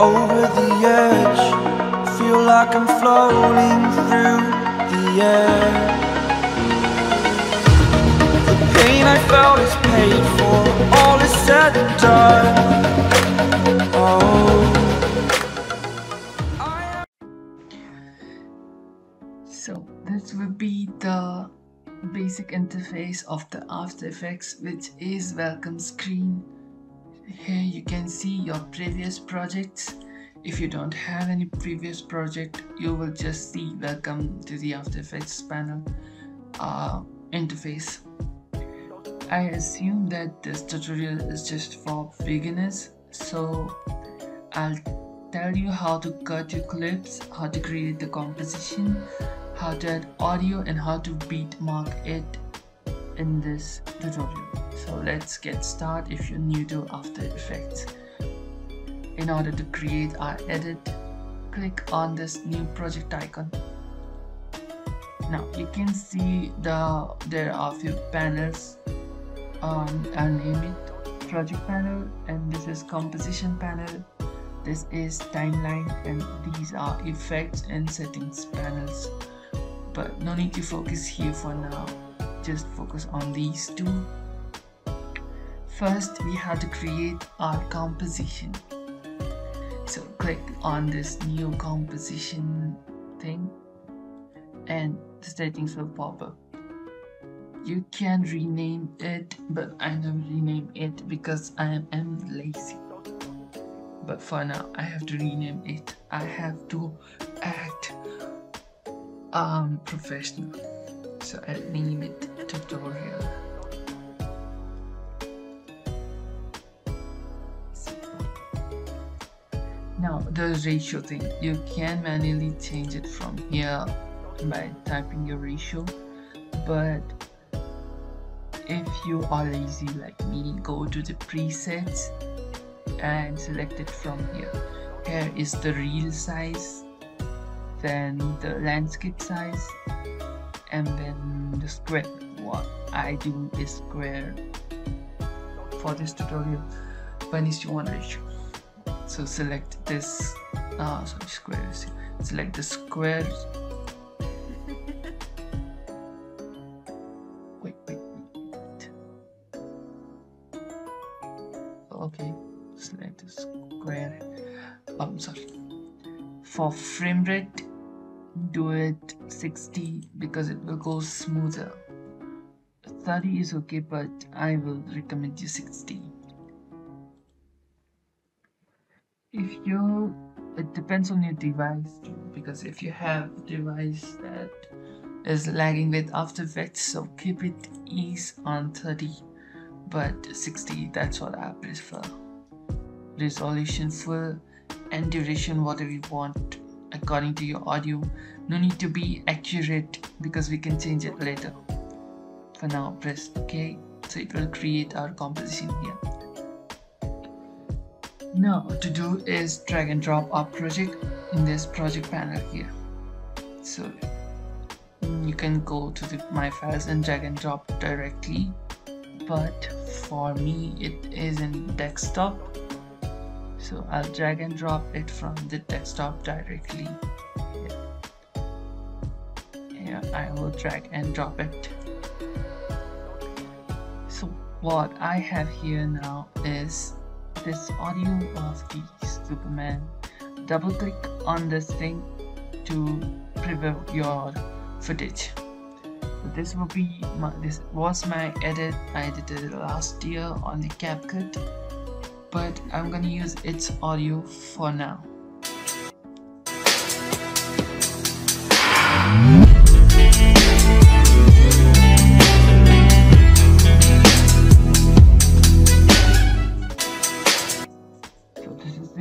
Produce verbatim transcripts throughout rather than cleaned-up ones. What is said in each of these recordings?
over the edge. Feel like I'm floating through the air. The pain I felt is paid for, all is said and done. Oh. So this would be the basic interface of the After Effects, which is welcome screen. Here you can see your previous projects. If you don't have any previous project, you will just see welcome to the After Effects panel uh, interface. I assume that this tutorial is just for beginners, so I'll tell you how to cut your clips, how to create the composition, how to add audio, and how to beat mark it in this tutorial. So let's get started. If you're new to After Effects, in order to create our edit, click on this new project icon. Now you can see the there are a few panels. um, I'll name it project panel, and this is composition panel, this is timeline, and these are effects and settings panels. But no need to focus here for now, just focus on these two. First, we have to create our composition. So click on this new composition thing and the settings will pop up. You can rename it, but I don't rename it because I am, am lazy. But for now, I have to rename it. I have to act um, professional. So I'll name it tutorial. Now the ratio thing, you can manually change it from here by typing your ratio, but if you are lazy like me, go to the presets and select it from here. Here is the reel size, then the landscape size, and then the square. What I do is square for this tutorial, one is to one ratio. So select this, uh, sorry, squares, select the squares, wait, wait, wait, okay, select the square, I'm sorry, for frame rate, do it sixty because it will go smoother, thirty is okay, but I will recommend you sixty. If you, it depends on your device too, because if you have a device that is lagging with After Effects, so keep it ease on thirty, but sixty, that's what I prefer. Resolution full and duration whatever you want according to your audio. No need to be accurate because we can change it later. For now, press OK, so it will create our composition here. Now to do is drag and drop our project in this project panel here. So you can go to the my files and drag and drop directly, but for me it is in desktop, so I'll drag and drop it from the desktop directly here. I will drag and drop it. So what I have here now is this audio of the Superman. Double click on this thing to preview your footage. So this will be my, this was my edit. I did it last year on the CapCut, but I'm gonna use its audio for now.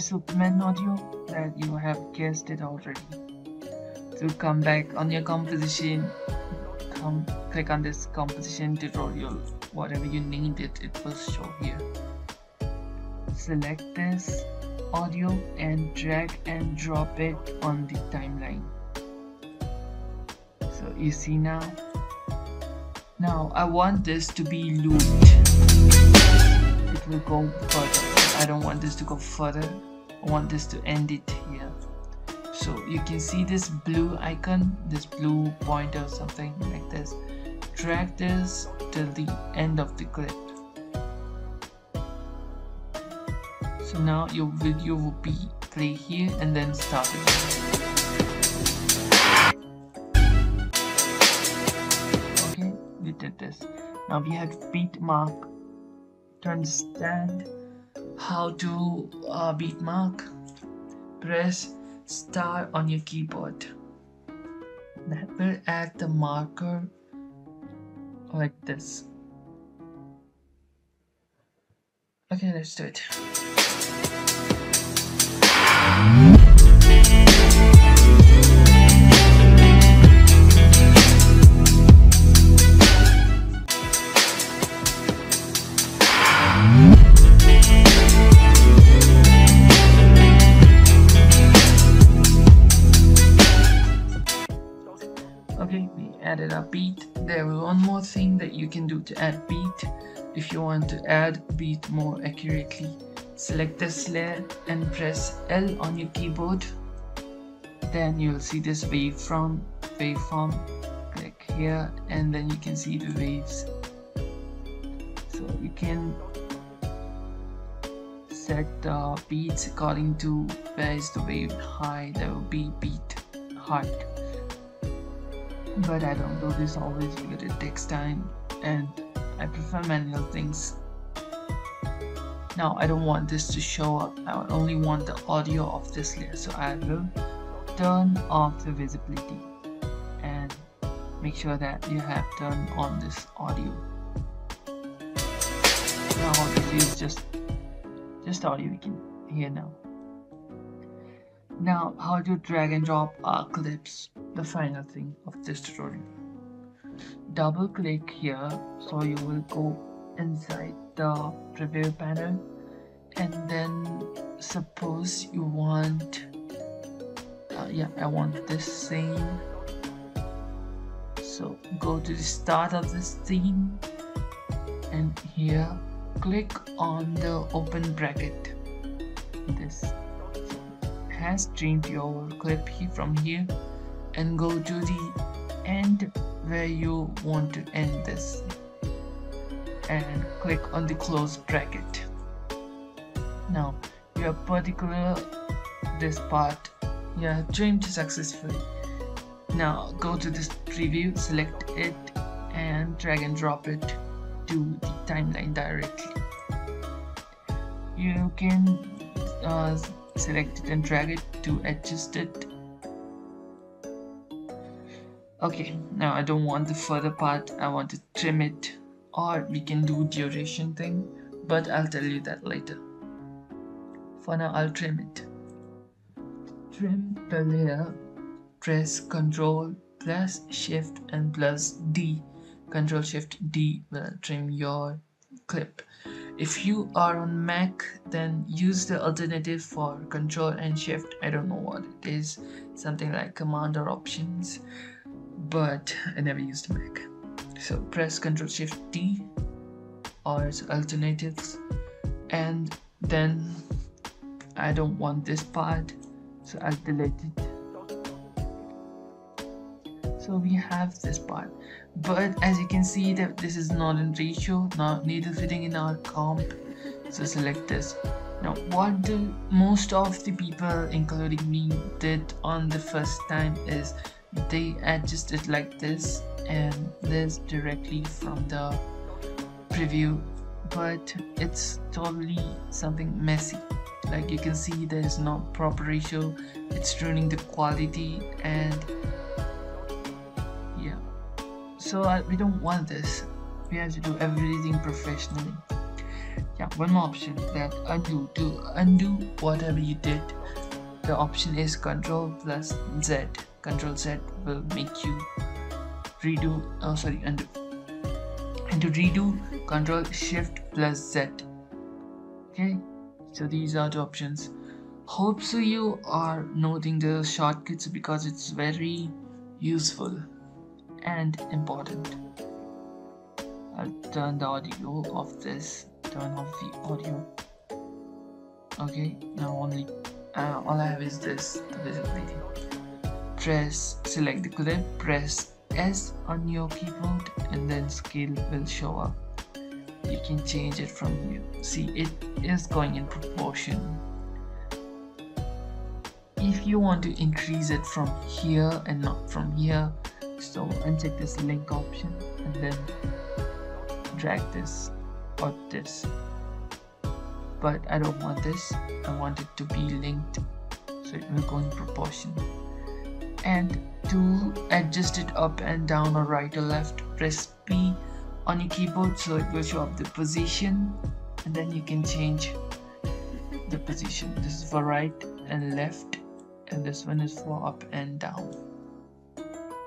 Superman audio that you have guessed it already. So come back on your composition, come click on this composition tutorial, whatever you need it, it will show here. Select this audio and drag and drop it on the timeline. So you see now. Now I want this to be looped. It will go further. I don't want this to go further. I want this to end it here. So you can see this blue icon, this blue pointer or something like this. Drag this till the end of the clip. So now your video will be play here and then start it. Okay, we did this. Now we have beat mark. To understand how to uh, beat mark, press star on your keyboard. That will add the marker like this. Okay, let's do it. Added a beat. There is one more thing that you can do to add beat. If you want to add beat more accurately, select this layer and press L on your keyboard. Then you'll see this waveform. Waveform. Click here, and then you can see the waves. So you can set the beats according to where is the wave high. There will be beat hard. But I don't do this always because it takes time and I prefer manual things. Now I don't want this to show up, I only want the audio of this layer, so I will turn off the visibility and make sure that you have turned on this audio. Now all this is just, just audio we can hear now. Now how to drag and drop our clips. The final thing of this tutorial. Double click here, so you will go inside the preview panel, and then suppose you want uh, yeah I want this scene, so go to the start of this scene and here click on the open bracket. This has streamed your clip from here, and go to the end where you want to end this and click on the close bracket. Now your particular this part you have trimmed successfully. Now go to this preview, select it and drag and drop it to the timeline directly. You can uh, select it and drag it to adjust it. Okay, now I don't want the further part, I want to trim it, or we can do duration thing, but I'll tell you that later. For now I'll trim it. Trim the layer, press Ctrl plus Shift and plus D. Ctrl Shift D will trim your clip. If you are on Mac, then use the alternative for Ctrl and Shift. I don't know what it is, something like Command or Options. But I never used Mac. So press Ctrl Shift D or its alternatives, and then I don't want this part, so I'll delete it. So we have this part, but as you can see that this is not in ratio, not needle fitting in our comp, so select this. Now what the most of the people including me did on the first time is they adjust it like this and this directly from the preview, but it's totally something messy. Like you can see there is no proper ratio, it's ruining the quality, and yeah, so uh, we don't want this. We have to do everything professionally. Yeah, one more option, that undo. To undo whatever you did, the option is Control plus Z. Control Z will make you redo, oh sorry, undo. And to redo, Control Shift plus Z. Okay, so these are the options. Hope so you are noting the shortcuts because it's very useful and important. I'll turn the audio off this, turn off the audio. Okay, now only uh, all I have is this, the visibility thing. Press, select the clip, press S on your keyboard, and then scale will show up. You can change it from here. See, it is going in proportion. If you want to increase it from here and not from here, so uncheck this link option and then drag this or this. But I don't want this, I want it to be linked, so it will go in proportion. And to adjust it up and down or right or left, press P on your keyboard, so it will show up the position, and then you can change the position. This is for right and left, and this one is for up and down.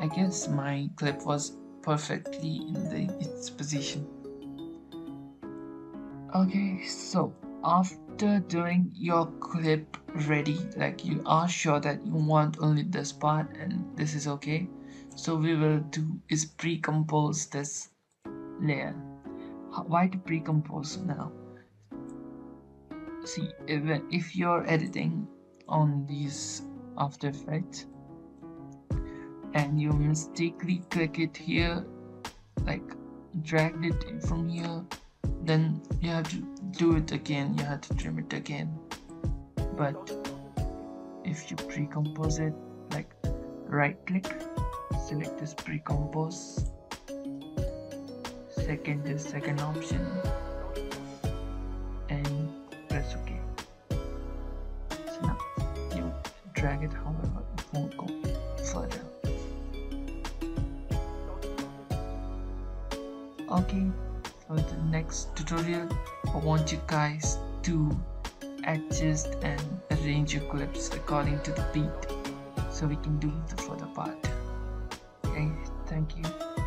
I guess my clip was perfectly in the, its position. Okay, so after doing your clip ready, like you are sure that you want only this part and this is okay, so we will do is pre-compose this layer. Why to pre-compose now? See, if, if you're editing on these After Effects and you mistakenly click it here, like dragged it from here, then you have to do it again, you have to trim it again. But if you pre-compose it, like right click, select this pre-compose, second is second option, and press OK. So now you drag it, however it won't go further. Okay, for the next tutorial I want you guys to adjust and arrange your clips according to the beat, so we can do the further part. Okay, thank you.